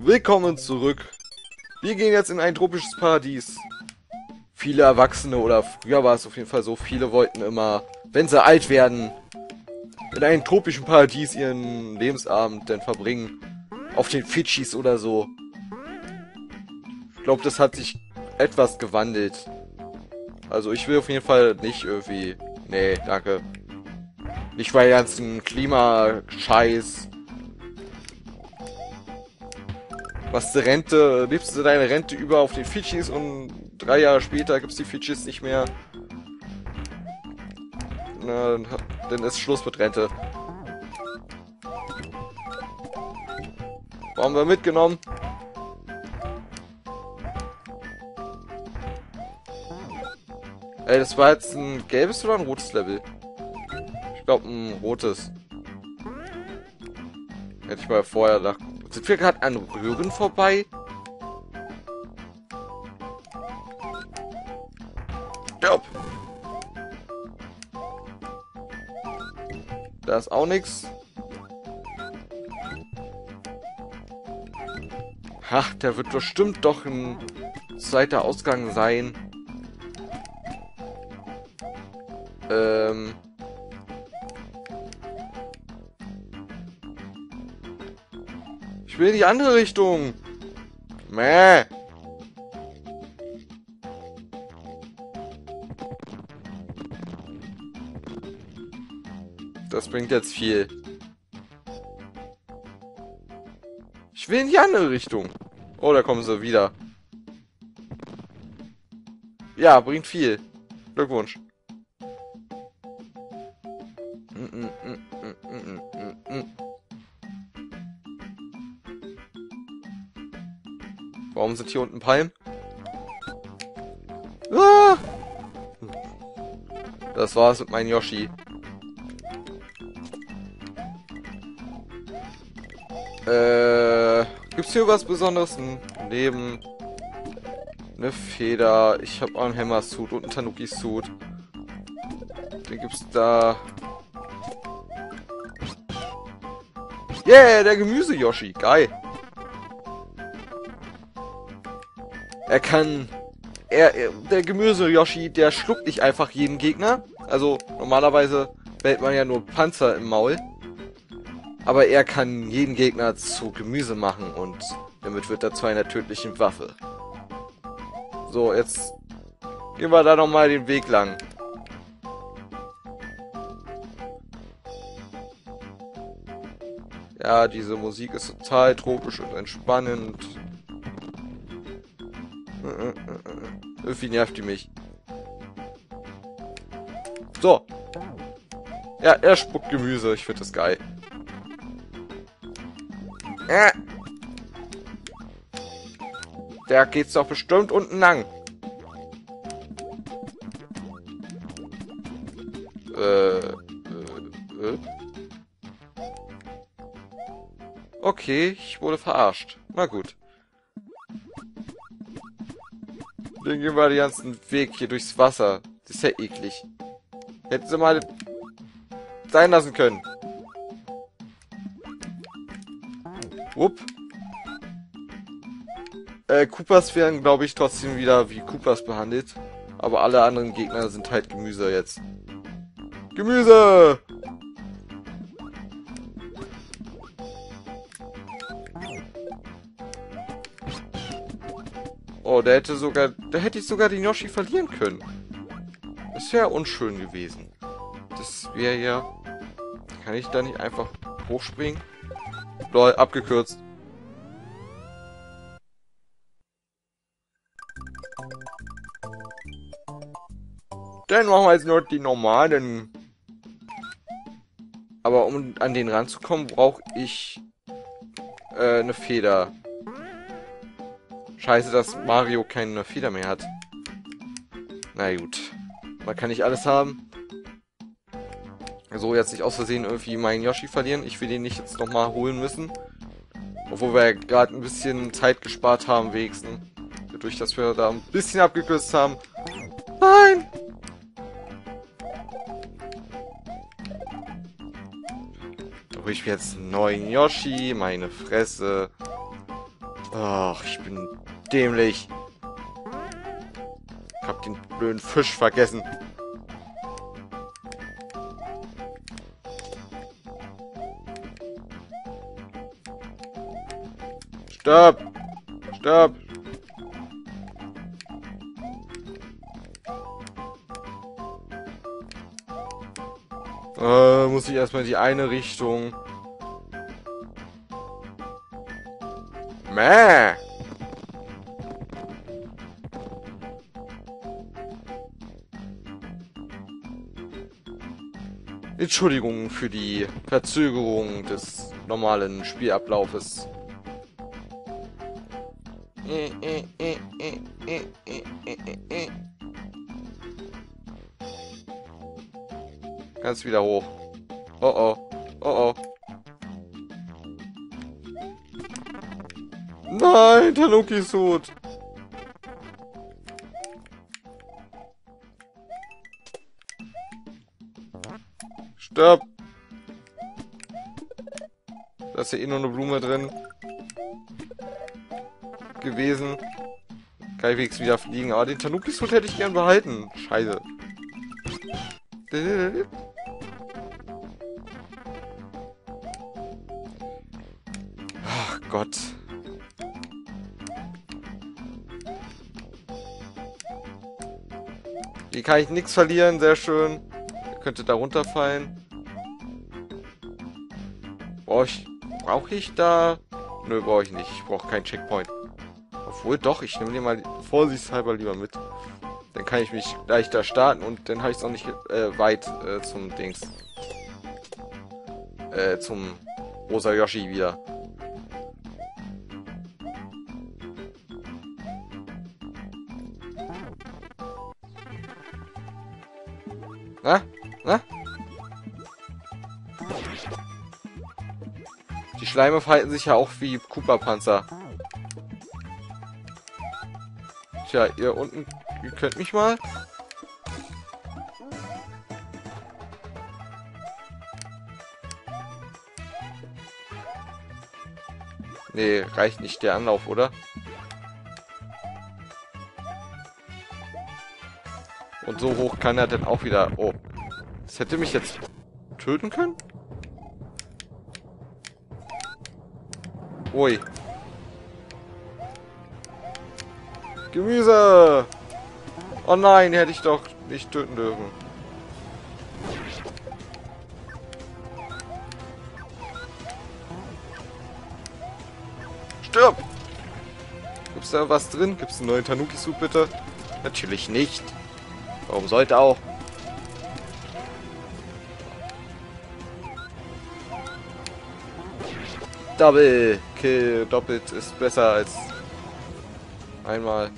Willkommen zurück. Wir gehen jetzt in ein tropisches Paradies. Viele Erwachsene, oder früher war es auf jeden Fall so, viele wollten immer, wenn sie alt werden, in einem tropischen Paradies ihren Lebensabend dann verbringen. Auf den Fidschis oder so. Ich glaube, das hat sich etwas gewandelt. Also ich will auf jeden Fall nicht irgendwie... Nee, danke. Nicht bei ganzen Klimascheiß. Was die Rente, lebst du deine Rente über auf den Fidschis und 3 Jahre später gibt's die Fidschis nicht mehr. Na, dann ist Schluss mit Rente. Haben wir mitgenommen. Ey, das war jetzt ein gelbes oder ein rotes Level? Ich glaube, ein rotes. Hätte ich mal vorher gedacht. Sind wir gerade an Röhren vorbei? Stopp! Da ist auch nichts. Ach, der wird bestimmt doch ein zweiter Ausgang sein. Ich will in die andere Richtung. Mäh. Das bringt jetzt viel. Ich will in die andere Richtung. Oh, da kommen sie wieder. Ja, bringt viel. Glückwunsch. Warum sind hier unten Palmen? Ah! Das war's mit meinem Yoshi. Gibt's hier was Besonderes? Ein Leben. Eine Feder. Ich habe auch einen Hammer-Suit und einen Tanuki-Suit. Den gibt's da. Yeah, der Gemüse-Yoshi. Geil. Er kann... der Gemüse-Yoshi, der schluckt nicht einfach jeden Gegner. Also, normalerweise wählt man ja nur Panzer im Maul. Aber er kann jeden Gegner zu Gemüse machen und damit wird er zu einer tödlichen Waffe. So, jetzt gehen wir da nochmal den Weg lang. Ja, diese Musik ist total tropisch und entspannend. Irgendwie nervt die mich. So. Ja, er spuckt Gemüse. Ich finde das geil. Da geht's doch bestimmt unten lang. Okay, ich wurde verarscht. Na gut. Dann gehen wir den ganzen Weg hier durchs Wasser. Das ist ja eklig. Hätten sie mal sein lassen können. Upp. Koopas werden, glaube ich, trotzdem wieder wie Koopas behandelt. Aber alle anderen Gegner sind halt Gemüse jetzt. Gemüse! Oh, da hätte ich sogar den Yoshi verlieren können. Das wäre unschön gewesen. Das wäre ja... Kann ich da nicht einfach hochspringen? Lol, abgekürzt. Dann machen wir jetzt noch die normalen. Aber um an den ranzukommen, brauche ich... eine Feder. Scheiße, dass Mario keine Feder mehr hat. Na gut. Man kann nicht alles haben. So, jetzt nicht aus Versehen irgendwie meinen Yoshi verlieren. Ich will den nicht jetzt nochmal holen müssen. Obwohl wir ja gerade ein bisschen Zeit gespart haben, wenigstens. Dadurch, dass wir da ein bisschen abgekürzt haben. Nein! Da hole ich mir jetzt einen neuen Yoshi. Meine Fresse. Ach, ich bin dämlich. Ich hab den blöden Fisch vergessen. Stopp! Stopp! Muss ich erstmal in die eine Richtung. Mäh! Entschuldigung für die Verzögerung des normalen Spielablaufes. Ganz wieder hoch. Oh oh. Oh oh. Nein, Tanuki ist tot. Stopp. Da ist ja eh nur eine Blume drin. Gewesen. Kann ich wenigstens wieder fliegen. Aber den Tanuki-Suit hätte ich gern behalten. Scheiße. Ach Gott. Hier kann ich nichts verlieren. Sehr schön. Ihr könntet da runterfallen. Brauche ich da? Nö, brauche ich nicht. Ich brauche keinen Checkpoint. Obwohl, doch, ich nehme den mal vorsichtshalber lieber mit. Dann kann ich mich leichter starten und dann habe ich es auch nicht weit zum Dings. Zum rosa Yoshi wieder. Na? Na? Die Schleime verhalten sich ja auch wie Koopa-Panzer. Tja, ihr unten, ihr könnt mich mal. Nee, reicht nicht der Anlauf, oder? Und so hoch kann er dann auch wieder. Oh. Das hätte mich jetzt töten können? Ui. Gemüse! Oh nein, hätte ich doch nicht töten dürfen. Stirb! Gibt's da was drin? Gibt's einen neuen Tanuki-Soup bitte? Natürlich nicht. Warum sollte auch? Double Kill. Doppelt ist besser als einmal.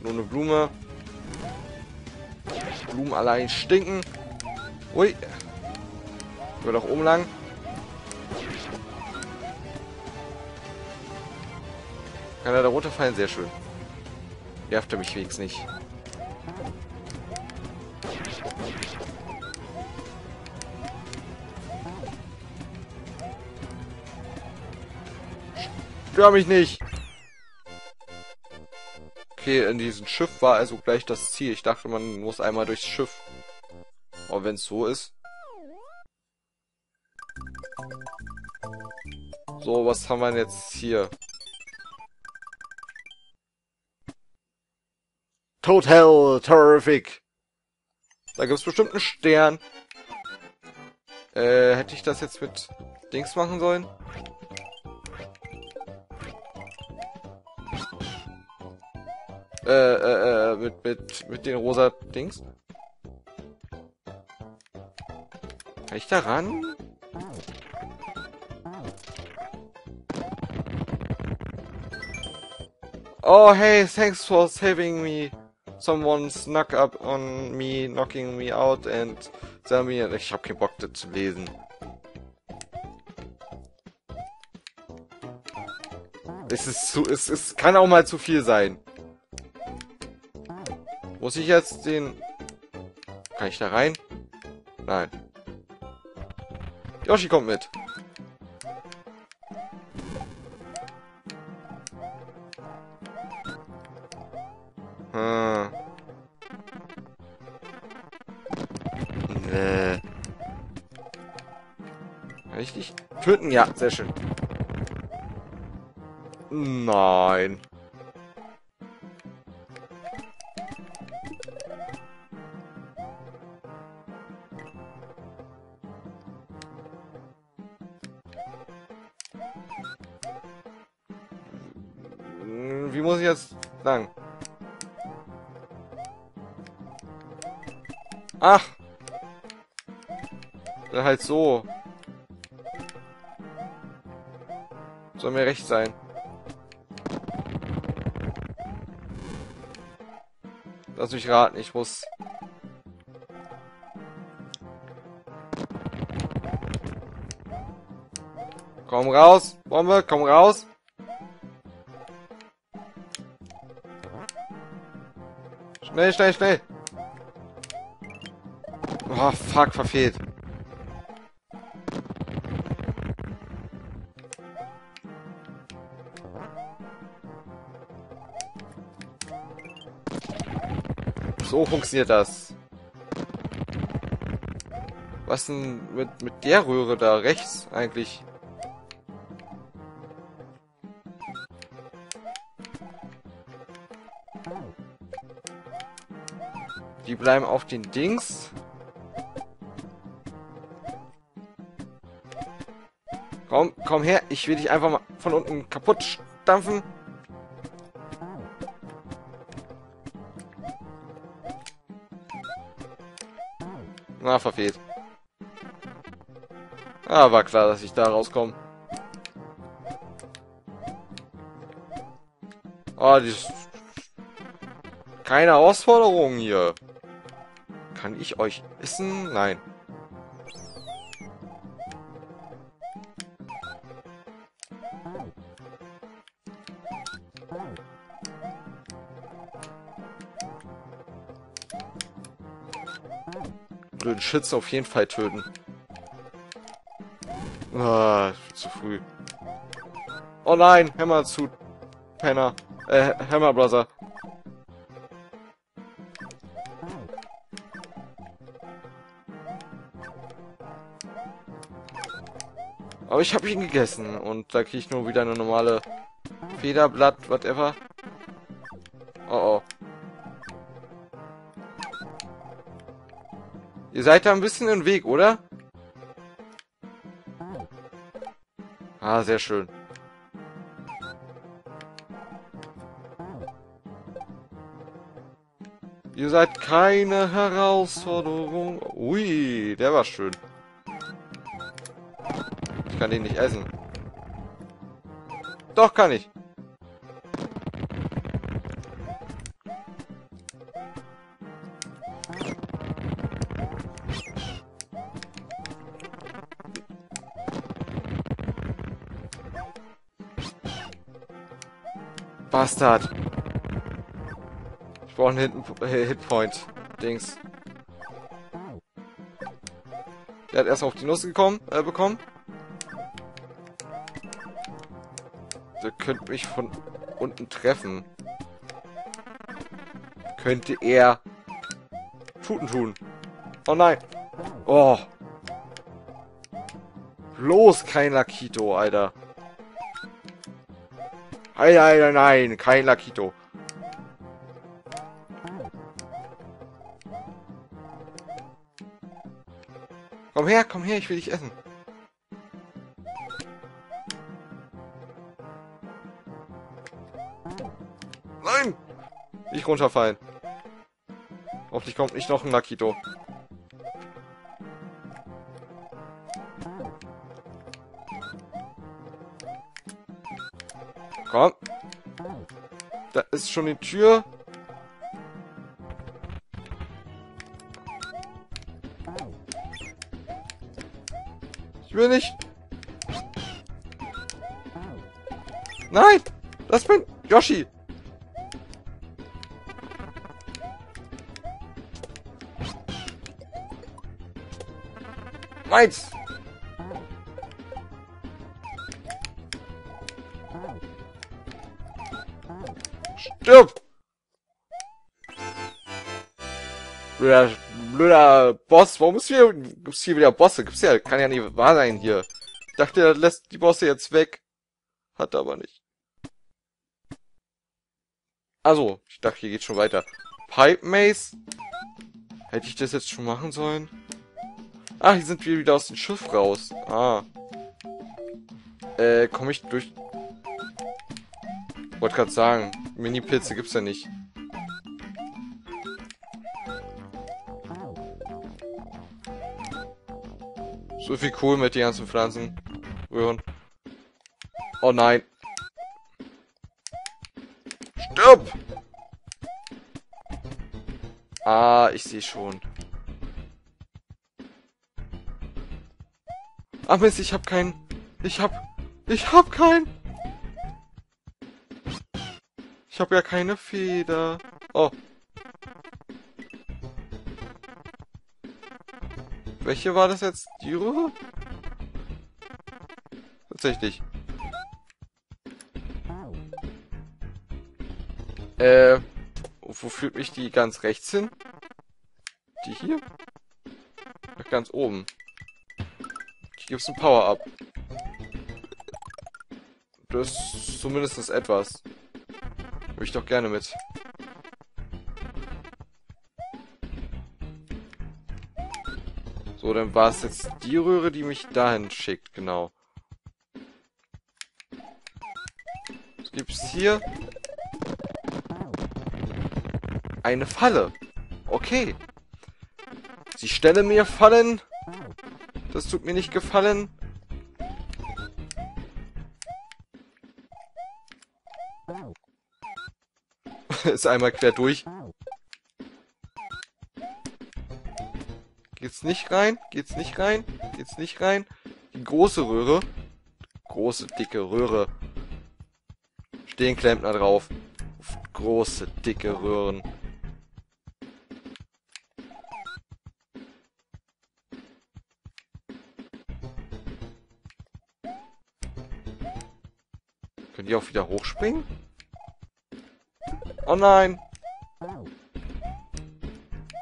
Nur eine Blume. Blumen allein stinken. Ui. Ich will doch oben lang. Kann er da runterfallen? Sehr schön. Nervt er mich wenigstens nicht. Stör mich nicht. Okay, in diesem Schiff war also gleich das Ziel. Ich dachte, man muss einmal durchs Schiff. Aber wenn es so ist. So, was haben wir denn jetzt hier? Totall Towerrific. Da gibt es bestimmt einen Stern. Hätte ich das jetzt mit Dings machen sollen? Mit den rosa Dings. Kann ich da ran? Oh, hey, thanks for saving me. Someone snuck up on me, knocking me out and sell me... Ich hab keinen Bock, das zu lesen. Es kann auch mal zu viel sein. Muss ich jetzt den... Kann ich da rein? Nein. Yoshi kommt mit. richtig töten? Ja, sehr schön. Nein. Wie muss ich jetzt lang? Ach. Dann halt so. Soll mir recht sein. Lass mich raten, ich muss... Komm raus, Bombe, komm raus. Schnell, schnell, schnell. Oh, fuck, verfehlt. So funktioniert das. Was denn mit der Röhre da rechts eigentlich? Die bleiben auf den Dings. Komm, komm her. Ich will dich einfach mal von unten kaputt stampfen. Na, verfehlt. Ah, war klar, dass ich da rauskomme. Oh, dieses... Keine Herausforderung hier. Kann ich euch essen? Nein. Blöden Schützen auf jeden Fall töten. Ah, zu früh. Oh nein, Hammer zu Penner. Hammer Brother. Aber ich habe ihn gegessen und da kriege ich nur wieder eine normale Federblatt, whatever. Oh oh. Ihr seid da ein bisschen im Weg, oder? Ah, sehr schön. Ihr seid keine Herausforderung. Ui, der war schön. Ich kann den nicht essen. Doch, kann ich. Bastard. Ich brauche einen Hitpoint. Dings. Der hat erstmal auf die Nuss gekommen, bekommen. Der könnte mich von unten treffen. Könnte er Tuten tun. Oh nein. Oh. Bloß kein Lakito, Alter. Nein, nein, nein, nein, kein Lakito. Komm her, ich will dich essen. Nein! Nicht runterfallen. Hoffentlich kommt nicht noch ein Lakito. Komm. Da ist schon die Tür. Ich will nicht. Nein! Das bin Yoshi! Meins! Stirb! Blöder Boss. Warum gibt's hier wieder Bosse? Gibt's ja, kann ja nicht wahr sein hier. Ich dachte, er lässt die Bosse jetzt weg. Hat er aber nicht. Also, ich dachte, hier geht's schon weiter. Pipe Maze? Hätte ich das jetzt schon machen sollen? Ah, hier sind wir wieder aus dem Schiff raus. Ah. Komme ich durch... Wollte gerade sagen, Mini-Pilze gibt's ja nicht. So viel cool mit den ganzen Pflanzen. Rühren. Oh nein. Stirb! Ah, ich sehe schon. Ah Mist, ich hab keinen. Ich hab keinen. Ich hab ja keine Feder. Oh. Welche war das jetzt? Die Röhre? Tatsächlich. Wo führt mich die ganz rechts hin? Die hier? Nach ganz oben. Hier gibt's ein Power-Up. Das ist zumindest etwas. Würde ich doch gerne mit. So, dann war es jetzt die Röhre, die mich dahin schickt, genau. Was gibt's hier? Eine Falle. Okay. Sie stelle mir Fallen. Das tut mir nicht gefallen. Ist einmal quer durch. Geht's nicht rein? Geht's nicht rein? Geht's nicht rein? Die große Röhre. Große, dicke Röhre. Stehen Klempner drauf. Auf große, dicke Röhren. Können die auch wieder hochspringen? Oh nein!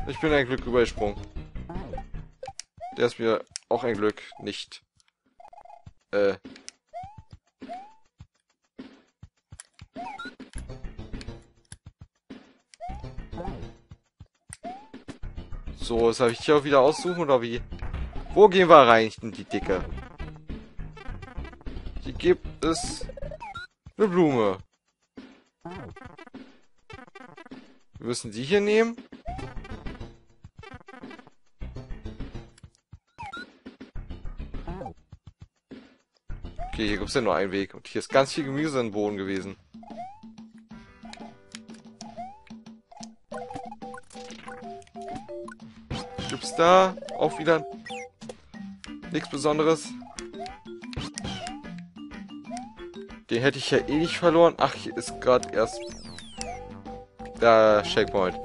Ich bin ein Glück rübergesprungen. Der ist mir auch ein Glück nicht. So, das habe ich hier auch wieder aussuchen, oder wie? Wo gehen wir rein, die Dicke? Hier gibt es eine Blume. Wir müssen die hier nehmen. Okay, hier gibt es ja nur einen Weg. Und hier ist ganz viel Gemüse im Boden gewesen. Gibt es da auch wieder nichts Besonderes? Den hätte ich ja eh nicht verloren. Ach, hier ist gerade erst der Checkpoint.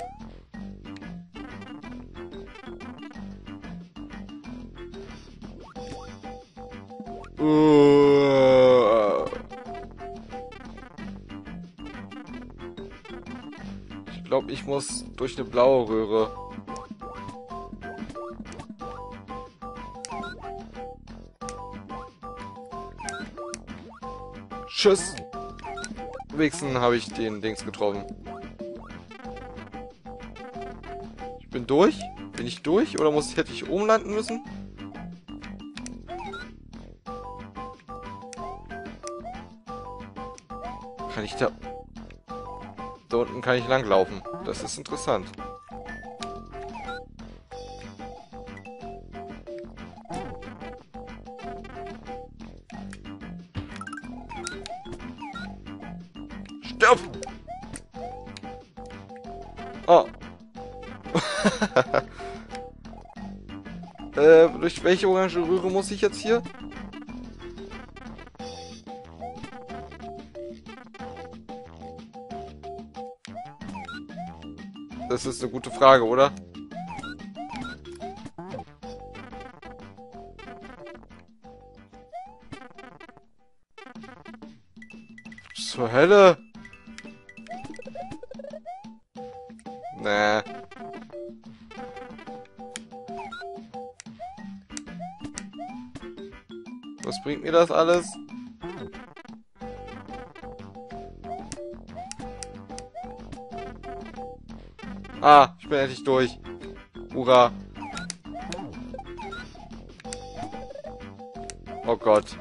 Ich glaube, ich muss durch eine blaue Röhre. Tschüss. Wichsen habe ich den Dings getroffen. Ich bin durch. Bin ich durch? Oder hätte ich oben landen müssen? Kann ich da... Da unten kann ich langlaufen. Das ist interessant. Stopp! Oh. Durch welche orange Röhre muss ich jetzt hier? Das ist eine gute Frage, oder? Zur Hölle! Nee. Was bringt mir das alles? Ah, ich bin endlich durch. Hurra. Oh Gott.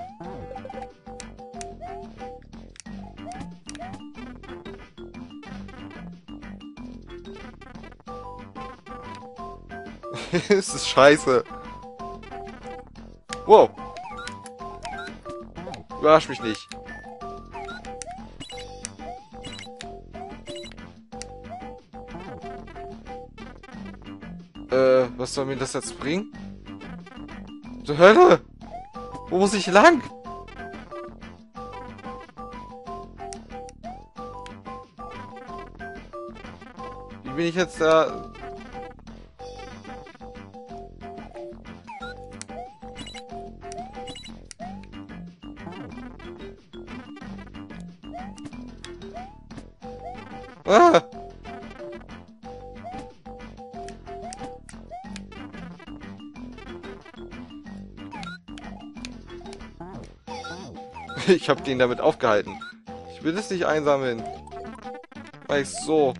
Es ist scheiße. Wow. Überrasch mich nicht. Was soll mir das jetzt bringen? Zur Hölle! Wo muss ich lang? Wie bin ich jetzt da? Ah! Ich habe den damit aufgehalten. Ich will es nicht einsammeln. Mach ich so.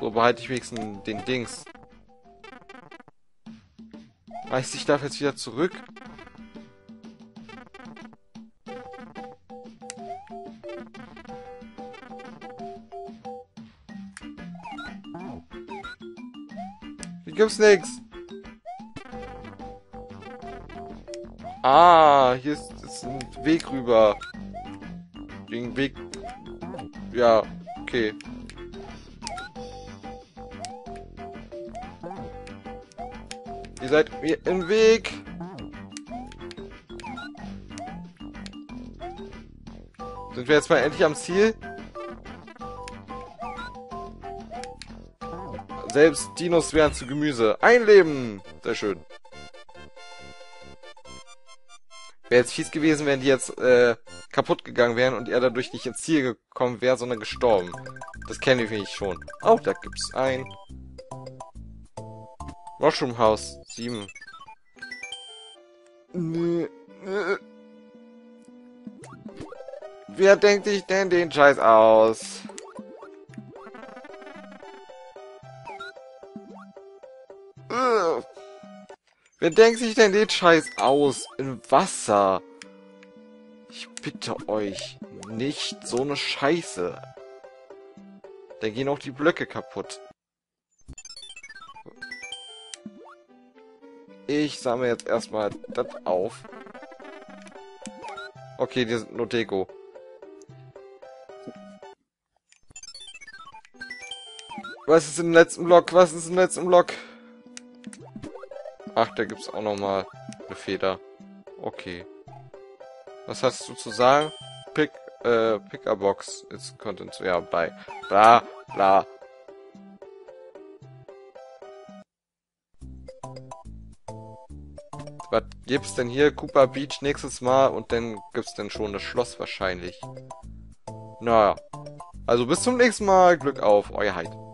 So behalte ich wenigstens den Dings. Weiß ich, darf jetzt wieder zurück. Hier gibt's nichts. Ah, hier ist ein Weg rüber. Den Weg. Ja, okay. Ihr seid mir im Weg. Sind wir jetzt mal endlich am Ziel? Selbst Dinos werden zu Gemüse. Ein Leben! Sehr schön. Wäre jetzt fies gewesen, wenn die jetzt kaputt gegangen wären und er dadurch nicht ins Ziel gekommen wäre, sondern gestorben. Das kenne ich schon. Oh, da gibt's ein Mushroom House 7. Wer denkt sich denn den Scheiß aus? Wer denkt sich denn den Scheiß aus? Im Wasser. Ich bitte euch, nicht so eine Scheiße. Da gehen auch die Blöcke kaputt. Ich sammle jetzt erstmal das auf. Okay, die sind nur Deko. Was ist im letzten Block? Was ist im letzten Block? Ach, da gibt's auch nochmal eine Feder. Okay. Was hast du zu sagen? Pickerbox. It's Content. Ja, bye. Bla, bla. Was gibt's denn hier? Cooper Beach nächstes Mal und dann gibt's dann schon das Schloss wahrscheinlich. Naja. Also bis zum nächsten Mal. Glück auf. Euer Hyde.